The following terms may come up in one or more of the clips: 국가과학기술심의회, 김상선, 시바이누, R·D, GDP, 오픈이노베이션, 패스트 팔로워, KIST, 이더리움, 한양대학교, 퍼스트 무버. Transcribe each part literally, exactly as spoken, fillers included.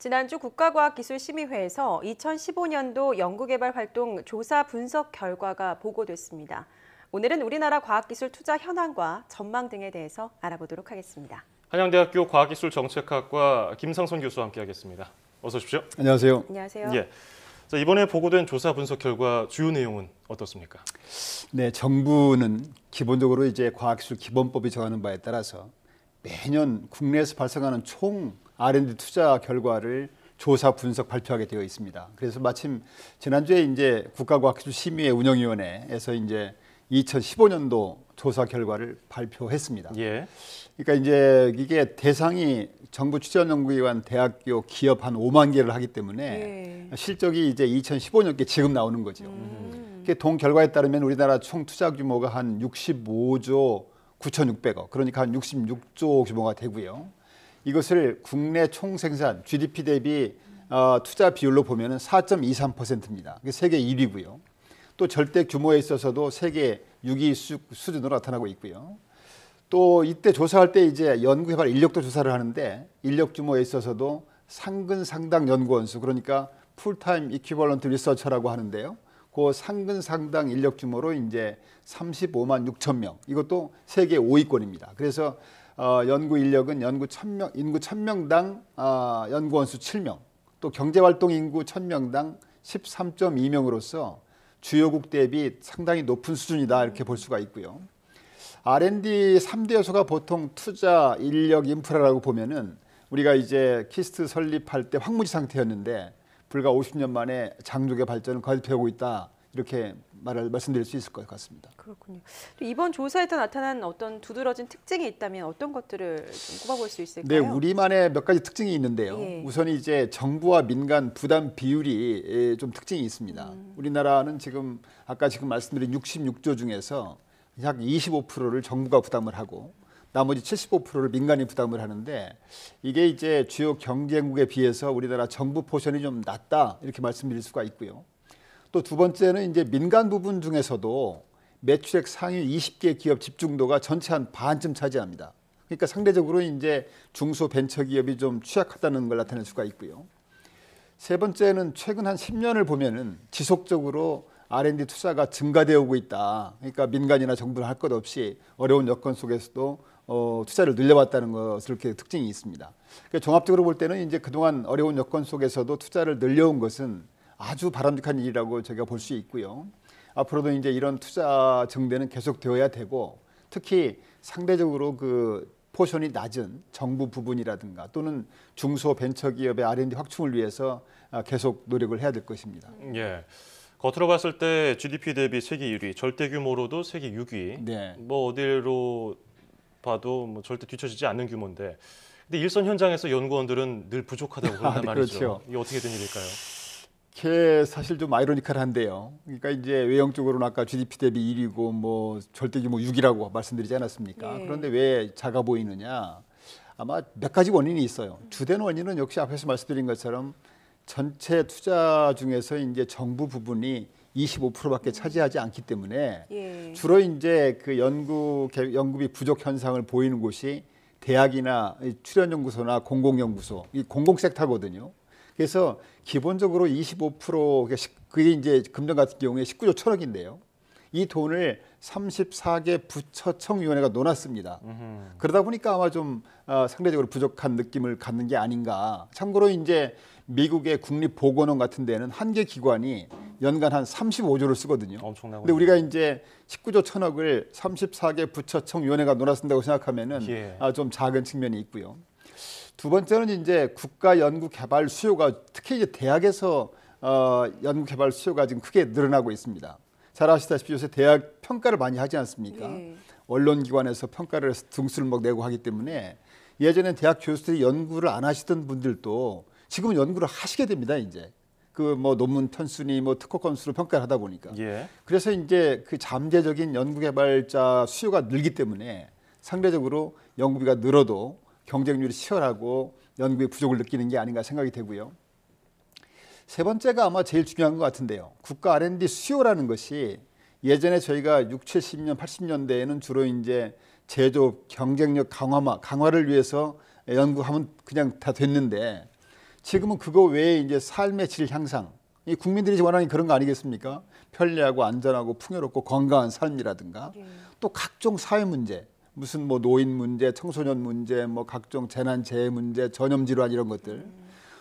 지난주 국가과학기술심의회에서 이천십오 년도 연구개발활동 조사 분석 결과가 보고됐습니다. 오늘은 우리나라 과학기술 투자 현황과 전망 등에 대해서 알아보도록 하겠습니다. 한양대학교 과학기술정책학과 김상선 교수와 함께하겠습니다. 어서 오십시오. 안녕하세요. 안녕하세요. 예. 자, 이번에 보고된 조사 분석 결과 주요 내용은 어떻습니까? 네, 정부는 기본적으로 이제 과학기술 기본법이 정하는 바에 따라서 매년 국내에서 발생하는 총 알 앤 디 투자 결과를 조사 분석 발표하게 되어 있습니다. 그래서 마침 지난주에 이제 국가과학기술심의회 운영위원회에서 이제 이천십오 년도 조사 결과를 발표했습니다. 예. 그러니까 이제 이게 대상이 정부 추천연구기관, 대학교, 기업 한 오만 개를 하기 때문에 예. 실적이 이제 이천십오 년께 지금 나오는 거죠. 음. 이게 동 결과에 따르면 우리나라 총 투자 규모가 한 육십오조 구천육백억, 그러니까 한 육십육조 규모가 되고요. 이것을 국내 총 생산 지 디 피 대비 어, 투자 비율로 보면은 사 점 이삼 퍼센트입니다. 이게 세계 일 위고요. 또 절대 규모에 있어서도 세계 육 위 수, 수준으로 나타나고 있고요. 또 이때 조사할 때 이제 연구개발 인력도 조사를 하는데 인력 규모에 있어서도 상근상당 연구원 수, 그러니까 풀타임 이퀴벌런트 리서처라고 하는데요. 그 상근상당 인력 규모로 이제 삼십오만 육천 명, 이것도 세계 오 위권입니다. 그래서 어, 연구 인력은 연구 천 명, 인구 천 명당 어, 연구원 수 칠 명, 또 경제활동 인구 천 명당 십삼 점 이 명으로서 주요국 대비 상당히 높은 수준이다, 이렇게 볼 수가 있고요. 알 앤 디 삼 대 요소가 보통 투자, 인력, 인프라라고 보면은 우리가 이제 키스트 설립할 때 황무지 상태였는데 불과 오십 년 만에 장족의 발전을 거듭하고 있다, 이렇게 말을 말씀드릴 수 있을 것 같습니다. 그렇군요. 또 이번 조사에서 나타난 어떤 두드러진 특징이 있다면 어떤 것들을 좀 꼽아볼 수 있을까요? 네, 우리만의 몇 가지 특징이 있는데요. 예. 우선 이제 정부와 민간 부담 비율이 좀 특징이 있습니다. 음. 우리나라는 지금 아까 지금 말씀드린 육십육조 중에서 약 이십오 퍼센트를 정부가 부담을 하고 나머지 칠십오 퍼센트를 민간이 부담을 하는데, 이게 이제 주요 경쟁국에 비해서 우리나라 정부 포션이 좀 낮다, 이렇게 말씀드릴 수가 있고요. 또 두 번째는 이제 민간 부분 중에서도 매출액 상위 이십 개 기업 집중도가 전체 한 반쯤 차지합니다. 그러니까 상대적으로 이제 중소 벤처 기업이 좀 취약하다는 걸 나타낼 수가 있고요. 세 번째는 최근 한 십 년을 보면은 지속적으로 알 앤 디 투자가 증가되어 오고 있다. 그러니까 민간이나 정부는 할 것 없이 어려운 여건 속에서도 어, 투자를 늘려왔다는 것을 이렇게 특징이 있습니다. 그러니까 종합적으로 볼 때는 이제 그동안 어려운 여건 속에서도 투자를 늘려온 것은 아주 바람직한 일이라고 저희가 볼 수 있고요. 앞으로도 이제 이런 투자 증대는 계속되어야 되고, 특히 상대적으로 그 포션이 낮은 정부 부분이라든가 또는 중소 벤처기업의 알 앤 디 확충을 위해서 계속 노력을 해야 될 것입니다. 예. 겉으로 봤을 때 지 디 피 대비 세계 일 위, 절대 규모로도 세계 육 위. 네. 뭐 어디로 봐도 뭐 절대 뒤처지지 않는 규모인데, 근데 일선 현장에서 연구원들은 늘 부족하다고 그런단 말이죠. 그렇죠. 이게 어떻게 된 일일까요? 이게 사실 좀 아이러니컬한데요. 그러니까 이제 외형적으로는 아까 지 디 피 대비 일 위고 뭐 절대 규모 육 위라고 말씀드리지 않았습니까? 예. 그런데 왜 작아 보이느냐? 아마 몇 가지 원인이 있어요. 주된 원인은 역시 앞에서 말씀드린 것처럼 전체 투자 중에서 이제 정부 부분이 이십오 퍼센트밖에 차지하지 않기 때문에 예. 주로 이제 그 연구 연구비 부족 현상을 보이는 곳이 대학이나 출연연구소나 공공연구소, 이 공공섹터거든요. 그래서 기본적으로 이십오 퍼센트, 그게 이제 금년 같은 경우에 십구조 천억인데요. 이 돈을 삼십사 개 부처청위원회가 논았습니다. 으흠. 그러다 보니까 아마 좀 어, 상대적으로 부족한 느낌을 갖는 게 아닌가. 참고로 이제 미국의 국립보건원 같은 데는 한 개 기관이 연간 한 삼십오조를 쓰거든요. 엄청나군요. 근데 우리가 이제 십구조 천억을 삼십사 개 부처청위원회가 논았다고 생각하면은 예. 아, 좀 작은 측면이 있고요. 두 번째는 이제 국가 연구 개발 수요가, 특히 이제 대학에서 어, 연구 개발 수요가 지금 크게 늘어나고 있습니다. 잘 아시다시피 요새 대학 평가를 많이 하지 않습니까? 네. 언론기관에서 평가를 해서 등수를 막 내고 하기 때문에 예전엔 대학 교수들이 연구를 안 하시던 분들도 지금은 연구를 하시게 됩니다. 이제 그 뭐 논문 편수니 뭐 특허 건수로 평가를 하다 보니까 예. 그래서 이제 그 잠재적인 연구 개발자 수요가 늘기 때문에 상대적으로 연구비가 늘어도 경쟁률이 치열하고 연구의 부족을 느끼는 게 아닌가 생각이 되고요. 세 번째가 아마 제일 중요한 것 같은데요. 국가 알 앤 디 수요라는 것이 예전에 저희가 육십, 칠십 년, 팔십 년대에는 주로 이제 제조업 경쟁력 강화마, 강화를 위해서 연구하면 그냥 다 됐는데, 지금은 그거 외에 이제 삶의 질 향상, 이 국민들이 원하는 그런 거 아니겠습니까? 편리하고 안전하고 풍요롭고 건강한 삶이라든가, 네. 또 각종 사회 문제, 무슨 뭐 노인 문제, 청소년 문제, 뭐 각종 재난 재해 문제, 전염 질환 이런 것들, 음.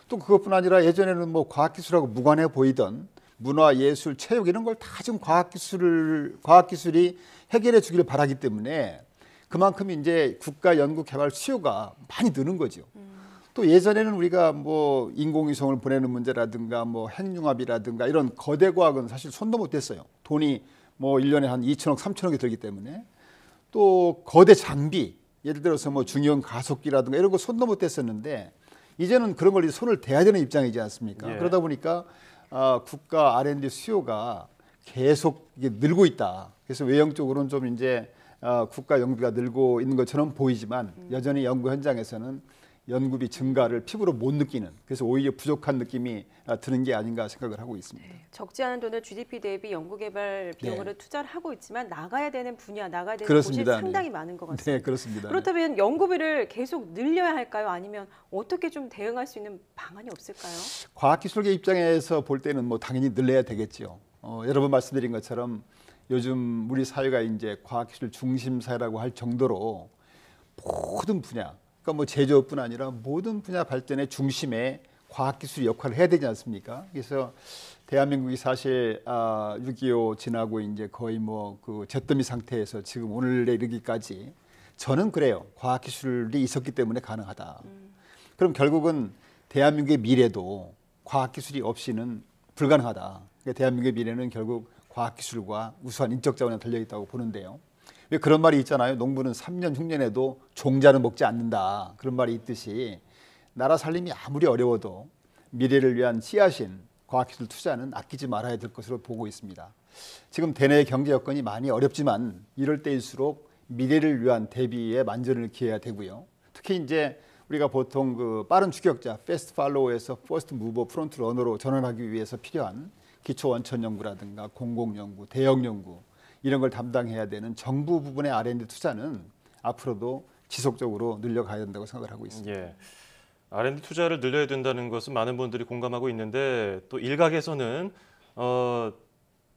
또 그것뿐 아니라 예전에는 뭐 과학기술하고 무관해 보이던 문화, 예술, 체육 이런 걸 다 지금 과학기술을 과학기술이 해결해 주기를 바라기 때문에 그만큼 이제 국가 연구 개발 수요가 많이 느는 거죠. 음. 또 예전에는 우리가 뭐 인공위성을 보내는 문제라든가 뭐 핵융합이라든가 이런 거대 과학은 사실 손도 못 댔어요. 돈이 뭐 일 년에 한 이천억, 삼천억이 들기 때문에. 또 거대 장비, 예를 들어서 뭐 중형 가속기라든가 이런 거 손도 못 댔었는데 이제는 그런 걸 손을 대야 되는 입장이지 않습니까? 예. 그러다 보니까 아, 국가 알 앤 디 수요가 계속 이게 늘고 있다. 그래서 외형적으로는 좀 이제 어, 국가 연구비가 늘고 있는 것처럼 보이지만 음. 여전히 연구 현장에서는 연구비 증가를 피부로 못 느끼는, 그래서 오히려 부족한 느낌이 드는 게 아닌가 생각을 하고 있습니다. 네, 적지 않은 돈을 지디피 대비 연구개발 비용으로 네. 투자를 하고 있지만 나가야 되는 분야, 나가야 되는 곳이 상당히 네. 많은 것 같습니다. 네, 그렇습니다. 그렇다면 네. 연구비를 계속 늘려야 할까요? 아니면 어떻게 좀 대응할 수 있는 방안이 없을까요? 과학기술계 입장에서 볼 때는 뭐 당연히 늘려야 되겠지요. 어, 여러 번 말씀드린 것처럼 요즘 우리 사회가 이제 과학기술 중심 사회라고 할 정도로 모든 분야, 그러니까 뭐 제조업뿐 아니라 모든 분야 발전의 중심에 과학기술 역할을 해야 되지 않습니까? 그래서 대한민국이 사실 아, 육이오 지나고 이제 거의 뭐 그 잿더미 상태에서 지금 오늘에 이르기까지 저는 그래요. 과학기술이 있었기 때문에 가능하다. 음. 그럼 결국은 대한민국의 미래도 과학기술이 없이는 불가능하다. 그러니까 대한민국의 미래는 결국 과학기술과 우수한 인적자원에 달려있다고 보는데요. 왜 그런 말이 있잖아요. 농부는 삼 년 흉년에도 종자는 먹지 않는다. 그런 말이 있듯이 나라 살림이 아무리 어려워도 미래를 위한 씨앗인 과학기술 투자는 아끼지 말아야 될 것으로 보고 있습니다. 지금 대내 경제 여건이 많이 어렵지만 이럴 때일수록 미래를 위한 대비에 만전을 기해야 되고요. 특히 이제 우리가 보통 그 빠른 추격자, 패스트 팔로워에서 퍼스트 무버, 프론트 러너로 전환하기 위해서 필요한 기초 원천 연구라든가 공공 연구, 대형 연구 이런 걸 담당해야 되는 정부 부분의 알 앤 디 투자는 앞으로도 지속적으로 늘려가야 된다고 생각을 하고 있습니다. 예. 알 앤 디 투자를 늘려야 된다는 것은 많은 분들이 공감하고 있는데 또 일각에서는 어,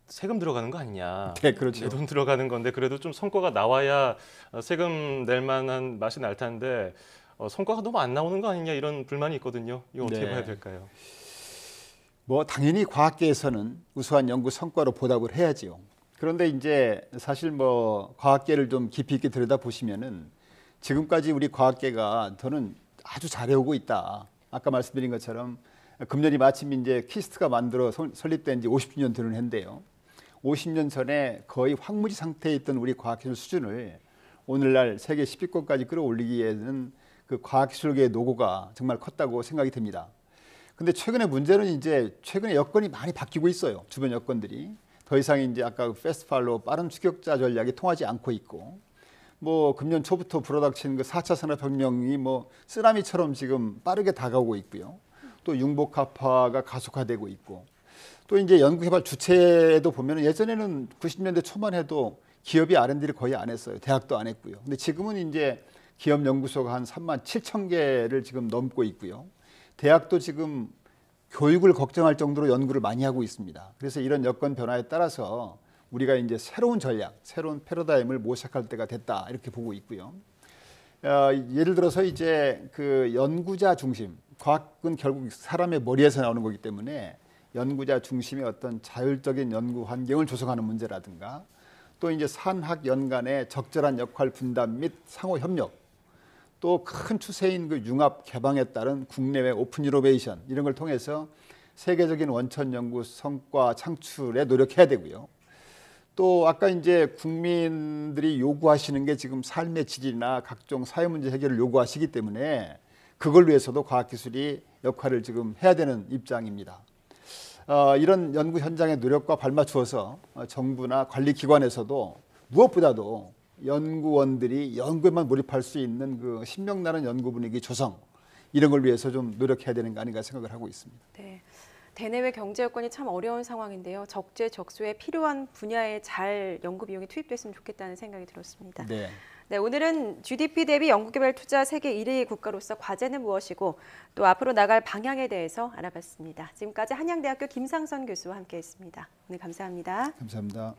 세금 들어가는 거 아니냐. 네, 그렇죠. 돈 들어가는 건데 그래도 좀 성과가 나와야 세금 낼 만한 맛이 날 텐데 어, 성과가 너무 안 나오는 거 아니냐 이런 불만이 있거든요. 이거 어떻게 네. 봐야 될까요? 뭐 당연히 과학계에서는 우수한 연구 성과로 보답을 해야지요. 그런데 이제 사실 뭐 과학계를 좀 깊이 있게 들여다보시면은 지금까지 우리 과학계가 저는 아주 잘해오고 있다. 아까 말씀드린 것처럼 금년이 마침 이제 키스트가 만들어 설립된 지 오십 주년 되는 해인데요. 오십 년 전에 거의 황무지 상태에 있던 우리 과학기술 수준을 오늘날 세계 십 위권까지 끌어올리기에는 그 과학기술계의 노고가 정말 컸다고 생각이 듭니다. 근데 최근에 문제는 이제 최근에 여건이 많이 바뀌고 있어요. 주변 여건들이 더 이상 이제 아까 패스트 팔로우 빠른 추격자 전략이 통하지 않고 있고 뭐 금년 초부터 불어닥친 그 사 차 산업혁명이 뭐 쓰나미처럼 지금 빠르게 다가오고 있고요. 또 융복합화가 가속화되고 있고 또 이제 연구개발 주체도 보면 예전에는 구십 년대 초만 해도 기업이 알 앤 디를 거의 안 했어요. 대학도 안 했고요. 근데 지금은 이제 기업 연구소가 한 삼만 칠천 개를 지금 넘고 있고요. 대학도 지금 교육을 걱정할 정도로 연구를 많이 하고 있습니다. 그래서 이런 여건 변화에 따라서 우리가 이제 새로운 전략, 새로운 패러다임을 모색할 때가 됐다 이렇게 보고 있고요. 어, 예를 들어서 이제 그 연구자 중심, 과학은 결국 사람의 머리에서 나오는 거기 때문에 연구자 중심의 어떤 자율적인 연구 환경을 조성하는 문제라든가 또 이제 산학 연간의 적절한 역할 분담 및 상호 협력 또 큰 추세인 그 융합 개방에 따른 국내외 오픈이노베이션 이런 걸 통해서 세계적인 원천 연구 성과 창출에 노력해야 되고요. 또 아까 이제 국민들이 요구하시는 게 지금 삶의 질이나 각종 사회 문제 해결을 요구하시기 때문에 그걸 위해서도 과학기술이 역할을 지금 해야 되는 입장입니다. 어, 이런 연구 현장의 노력과 발맞추어서 정부나 관리기관에서도 무엇보다도 연구원들이 연구에만 몰입할 수 있는 그 신명나는 연구 분위기 조성 이런 걸 위해서 좀 노력해야 되는 거 아닌가 생각을 하고 있습니다. 네, 대내외 경제 여건이 참 어려운 상황인데요. 적재적소에 필요한 분야에 잘 연구 비용이 투입됐으면 좋겠다는 생각이 들었습니다. 네. 네, 오늘은 지디피 대비 연구개발 투자 세계 일 위 국가로서 과제는 무엇이고 또 앞으로 나갈 방향에 대해서 알아봤습니다. 지금까지 한양대학교 김상선 교수와 함께했습니다. 오늘 감사합니다. 감사합니다.